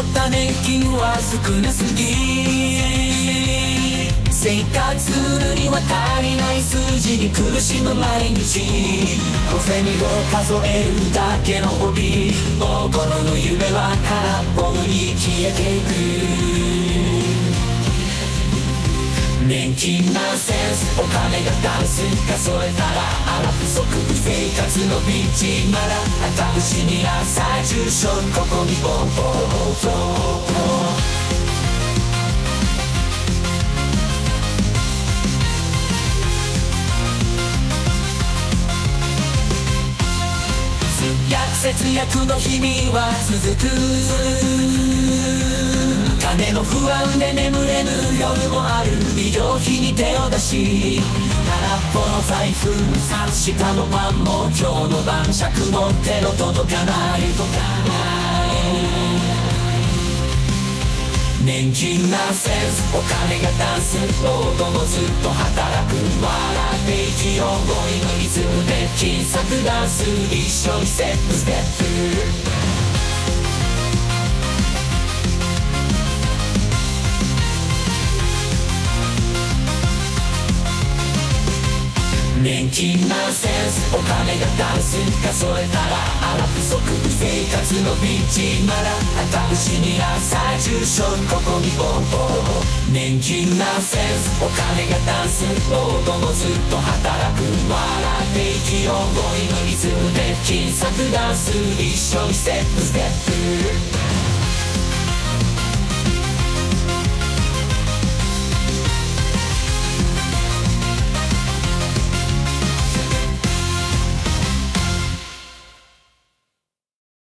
った年金は少なすぎ、生活するには足りない数字に苦しむ毎日、小銭を数えるだけの帯、大頃の夢は空っぽに消えていく。年金ナンセンス、お金がダンス数えたらあら不足、生活のビーチなら頭しに朝中小、ここにボンボンボンボン。節約の日々は続く、金の不安で眠れぬ夜もある、医療費に手を出し空っぽの財布、察したのパンも今日の晩酌も手の届かないとかない。年金ナンセンス、お金がダンス、老後もずっと働く、笑って生きよう、ボイのリズムで金策ダンス、一緒にセップステップ。年金ナンセンス、お金がダンス数えたらあら不足、生活のビーチなら頭しに朝中小、ここにボンボン。年金ナンセンス、お金がダンス、老後もずっと働く、笑って生きよう、ボイのリズムで金策ダンス、一緒にステップステップ。